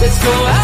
Let's go out.